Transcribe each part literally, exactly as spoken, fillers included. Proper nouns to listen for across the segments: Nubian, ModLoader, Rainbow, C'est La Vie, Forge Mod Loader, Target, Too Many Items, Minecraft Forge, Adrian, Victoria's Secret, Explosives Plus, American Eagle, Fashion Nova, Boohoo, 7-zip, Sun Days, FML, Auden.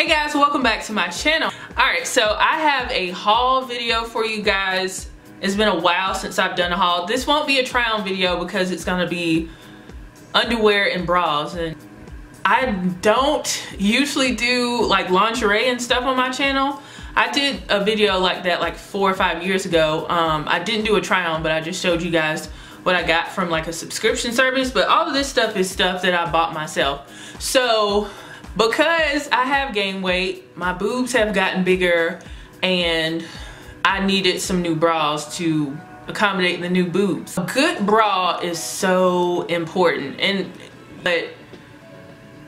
Hey guys, welcome back to my channel. Alright, so I have a haul video for you guys. It's been a while since I've done a haul. This won't be a try on video because it's gonna be underwear and bras, and I don't usually do like lingerie and stuff on my channel. I did a video like that like four or five years ago. Um, I didn't do a try on, but I just showed you guys what I got from like a subscription service. But all of this stuff is stuff that I bought myself. So because I have gained weight, my boobs have gotten bigger, and I needed some new bras to accommodate the new boobs. A good bra is so important, and but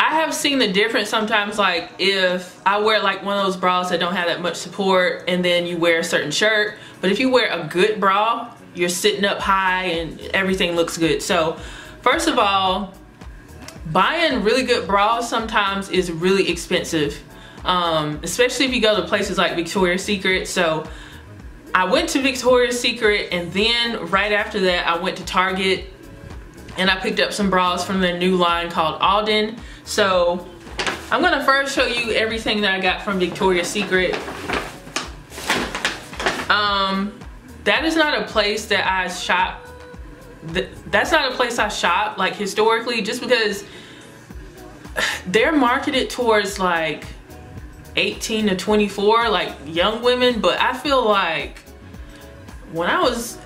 I have seen the difference sometimes. Like if I wear like one of those bras that don't have that much support, and then you wear a certain shirt, but if you wear a good bra, you're sitting up high and everything looks good. So first of all, buying really good bras sometimes is really expensive, um, especially if you go to places like Victoria's Secret. So I went to Victoria's Secret, and then right after that I went to Target and I picked up some bras from their new line called Auden. So I'm gonna first show you everything that I got from Victoria's Secret. Um, that is not a place that I shop, th that's not a place I shop like historically, just because they're marketed towards like eighteen to twenty-four, like young women, but I feel like when I was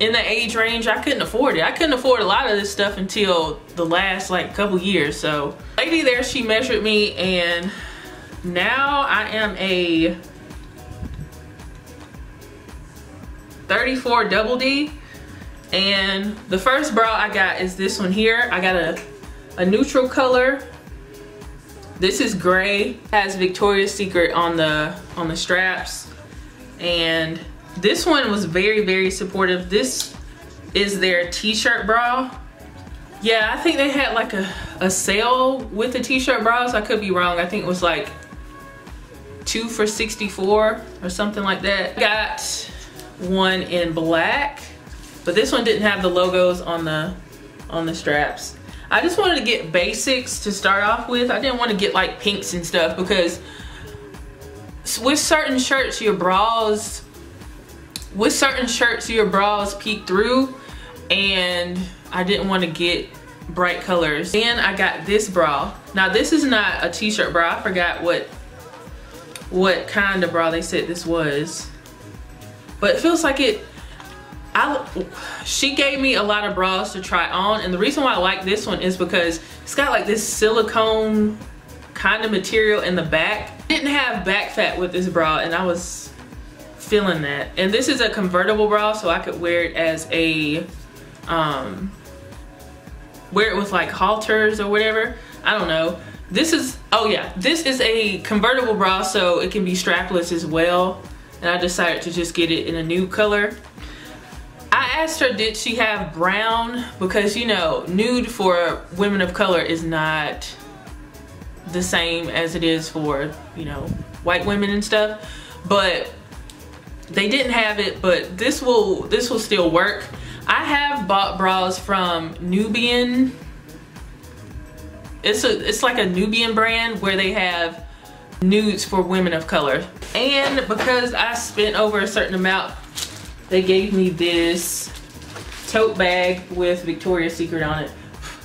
in the age range, I couldn't afford it. I couldn't afford a lot of this stuff until the last like couple years. So lady there, she measured me, and now I am a thirty-four double D. And the first bra I got is this one here. I got a, a neutral color. This is gray. It has Victoria's Secret on the on the straps, and this one was very, very supportive. This is their t-shirt bra. Yeah, I think they had like a, a sale with the t-shirt bras. I could be wrong. I think it was like two for sixty-four or something like that. I got one in black, but this one didn't have the logos on the on the straps. I just wanted to get basics to start off with. I didn't want to get like pinks and stuff, because with certain shirts your bras with certain shirts your bras peek through, and I didn't want to get bright colors. Then I got this bra. Now this is not a t-shirt bra. I forgot what what kind of bra they said this was, but it feels like it. I, she gave me a lot of bras to try on, and the reason why I like this one is because it's got like this silicone kind of material in the back. I didn't have back fat with this bra, and I was feeling that. And this is a convertible bra, so I could wear it as a um, wear it with like halters or whatever, I don't know. This is, oh yeah, this is a convertible bra, so it can be strapless as well, and I decided to just get it in a nude color. I asked her, did she have brown? Because you know, nude for women of color is not the same as it is for, you know, white women and stuff. But they didn't have it, but this will this will still work. I have bought bras from Nubian. It's a it's like a Nubian brand where they have nudes for women of color. And because I spent over a certain amount, they gave me this tote bag with Victoria's Secret on it,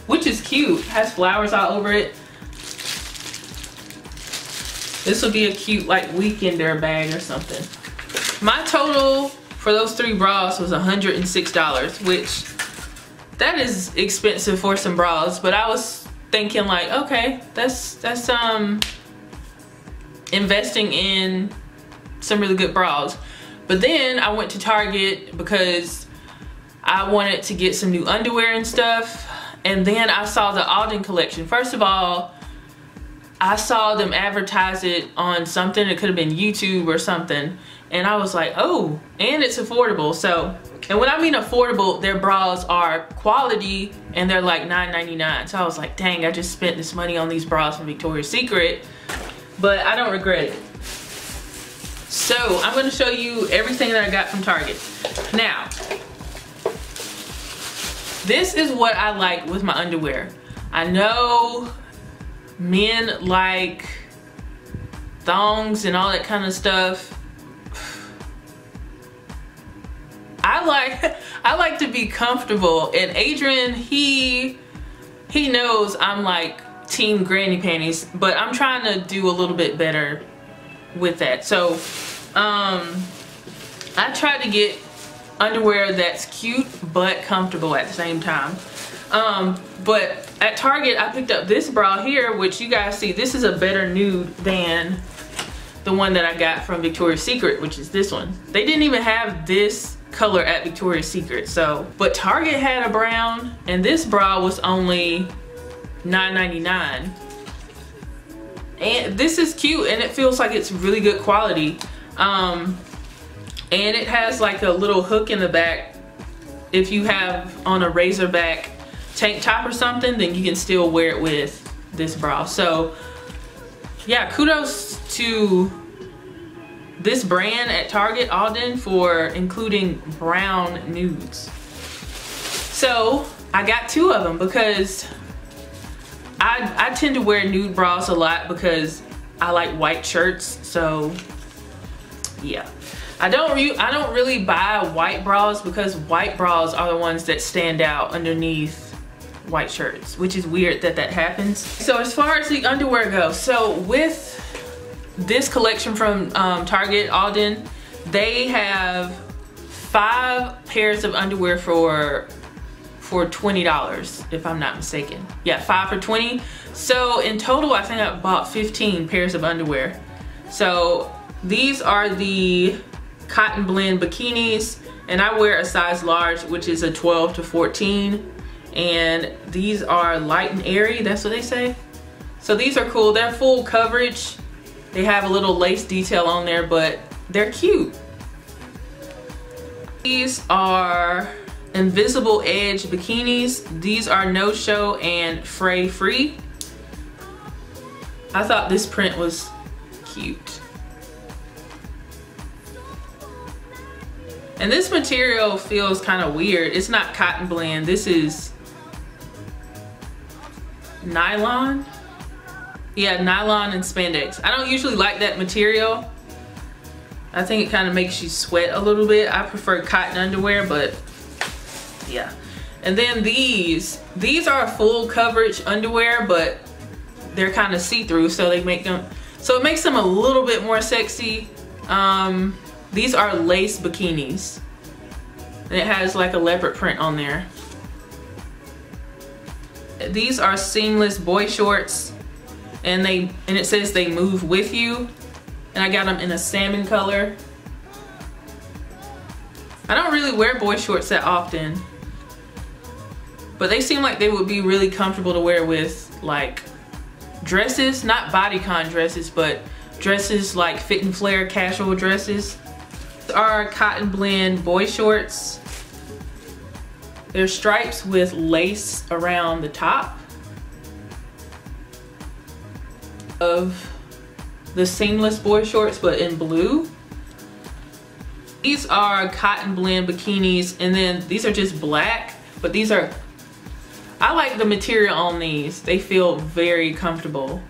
which is cute. It has flowers all over it. This will be a cute like weekender bag or something. My total for those three bras was one hundred six dollars, which that is expensive for some bras, but I was thinking like, okay, that's that's um investing in some really good bras. But then I went to Target because I wanted to get some new underwear and stuff. And then I saw the Auden collection. First of all, I saw them advertise it on something. It could have been YouTube or something. And I was like, oh, and it's affordable. So, and when I mean affordable, their bras are quality and they're like nine ninety-nine. So I was like, dang, I just spent this money on these bras from Victoria's Secret, but I don't regret it. So I'm going to show you everything that I got from Target. Now, this is what I like with my underwear. I know men like thongs and all that kind of stuff. I like I like to be comfortable, and Adrian, he he knows I'm like team granny panties, but I'm trying to do a little bit better with that. So um I try to get underwear that's cute but comfortable at the same time. Um but at Target I picked up this bra here, which you guys see this is a better nude than the one that I got from Victoria's Secret, which is this one. They didn't even have this color at Victoria's Secret, so but Target had a brown, and this bra was only nine ninety-nine, and this is cute and it feels like it's really good quality. Um and it has like a little hook in the back. If you have on a razorback tank top or something, then you can still wear it with this bra. So yeah, kudos to this brand at Target, Auden, for including brown nudes. So I got two of them because I, I tend to wear nude bras a lot because I like white shirts. So yeah, I don't re I don't really buy white bras because white bras are the ones that stand out underneath white shirts, which is weird that that happens. So as far as the underwear goes, so with this collection from um, Target, Auden, they have five pairs of underwear for for twenty dollars, if I'm not mistaken. Yeah, five for twenty. So in total, I think I bought fifteen pairs of underwear. So these are the cotton blend bikinis, and I wear a size large, which is a twelve to fourteen. And these are light and airy, that's what they say. So these are cool, they're full coverage. They have a little lace detail on there, but they're cute. These are Invisible Edge bikinis. These are No Show and Fray Free. I thought this print was cute. And this material feels kind of weird. It's not cotton blend. This is nylon. Yeah, nylon and spandex. I don't usually like that material. I think it kind of makes you sweat a little bit. I prefer cotton underwear, but yeah. And then these, these are full coverage underwear, but they're kind of see-through, so they make them, so it makes them a little bit more sexy. Um, these are lace bikinis. And it has like a leopard print on there. These are seamless boy shorts. And they and it says they move with you, and I got them in a salmon color. I don't really wear boy shorts that often, but they seem like they would be really comfortable to wear with like dresses, not bodycon dresses, but dresses like fit and flare casual dresses. These are cotton blend boy shorts. They're stripes with lace around the top of the seamless boy shorts, but in blue. These are cotton blend bikinis, and then these are just black, but these are, I like the material on these. They feel very comfortable,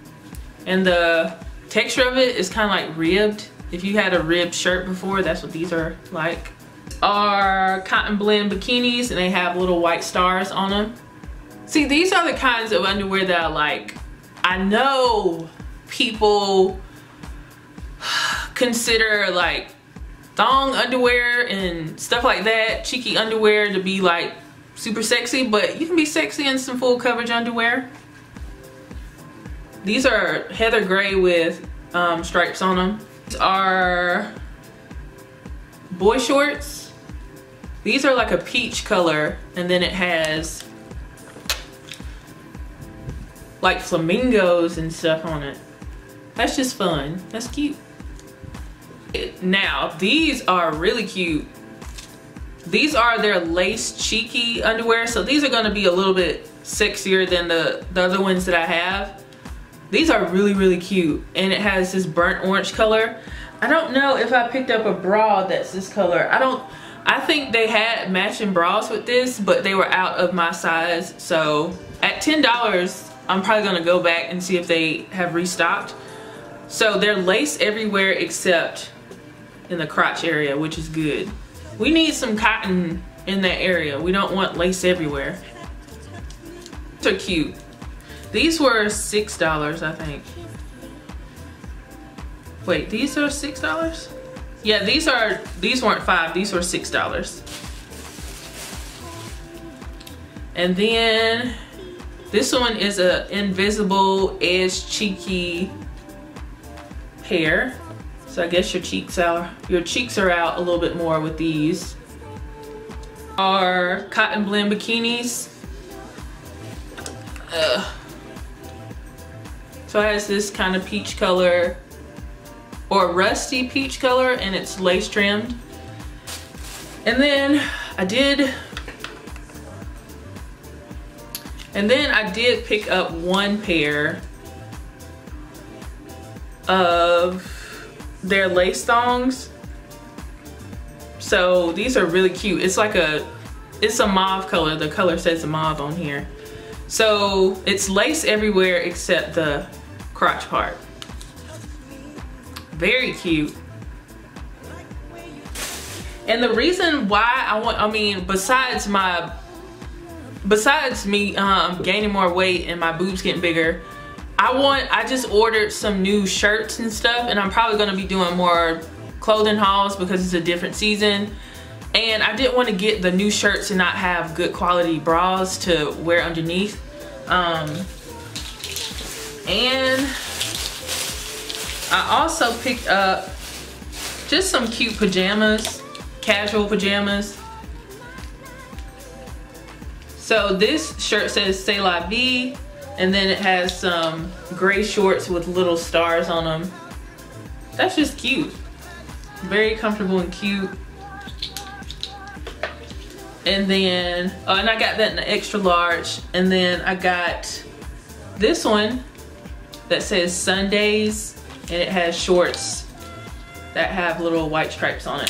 and the texture of it is kind of like ribbed. If you had a ribbed shirt before, that's what these are like. These are cotton blend bikinis, and they have little white stars on them. See, these are the kinds of underwear that I like. I know people consider like thong underwear and stuff like that, cheeky underwear, to be like super sexy, but you can be sexy in some full coverage underwear. These are heather gray with um, stripes on them. These are boy shorts. These are like a peach color, and then it has like flamingos and stuff on it. That's just fun, that's cute. It, now, these are really cute. These are their lace cheeky underwear, so these are gonna be a little bit sexier than the, the other ones that I have. These are really, really cute, and it has this burnt orange color. I don't know if I picked up a bra that's this color. I don't, I think they had matching bras with this, but they were out of my size, so at ten dollars, I'm probably gonna go back and see if they have restocked. So they're lace everywhere except in the crotch area, which is good. We need some cotton in that area. We don't want lace everywhere. They're cute. These were six dollars, I think. Wait, these are six dollars? Yeah, these are, these weren't five, these were six dollars. And then this one is a invisible edge cheeky hair. So I guess your cheeks are your cheeks are out a little bit more with these. Are cotton blend bikinis. Ugh. So it has this kind of peach color or rusty peach color, and it's lace trimmed. And then I did and then I did pick up one pair of their lace thongs. So these are really cute. It's like a it's a mauve color. The color says mauve on here. So it's lace everywhere except the crotch part. Very cute. And the reason why I want, I mean, besides my, besides me um, gaining more weight and my boobs getting bigger, I want, I just ordered some new shirts and stuff, and I'm probably gonna be doing more clothing hauls because it's a different season. And I didn't want to get the new shirts and not have good quality bras to wear underneath. Um, and I also picked up just some cute pajamas, casual pajamas. So this shirt says "C'est la vie," and then it has some gray shorts with little stars on them. That's just cute. Very comfortable and cute. And then, oh, and I got that in the extra large. And then I got this one that says Sundays. And it has shorts that have little white stripes on it.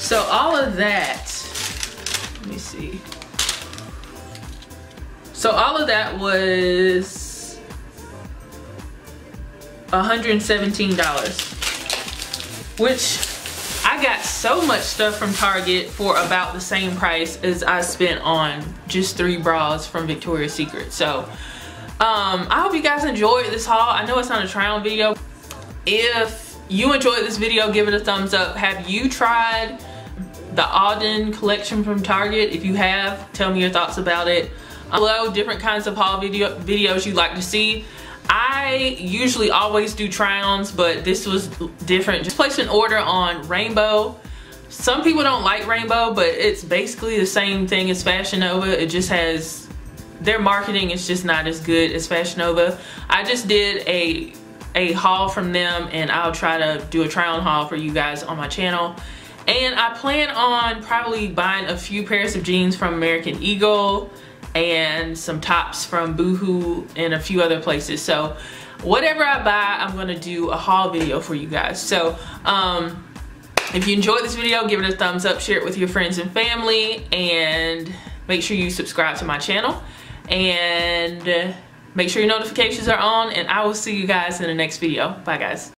So all of that, let me see. So all of that was one hundred seventeen dollars, which I got so much stuff from Target for about the same price as I spent on just three bras from Victoria's Secret. So Um, I hope you guys enjoyed this haul. I know it's not a try on video. If you enjoyed this video, give it a thumbs up. Have you tried the Auden collection from Target? If you have, tell me your thoughts about it. Below, different kinds of haul video videos you'd like to see. I usually always do try ons, but this was different. Just place an order on Rainbow. Some people don't like Rainbow, but it's basically the same thing as Fashion Nova. It just has, their marketing is just not as good as Fashion Nova. I just did a a haul from them, and I'll try to do a try on haul for you guys on my channel. And I plan on probably buying a few pairs of jeans from American Eagle and some tops from Boohoo and a few other places. So whatever I buy, I'm gonna do a haul video for you guys. So um, if you enjoyed this video, give it a thumbs up, share it with your friends and family, and make sure you subscribe to my channel. And make sure your notifications are on, and I will see you guys in the next video. Bye guys.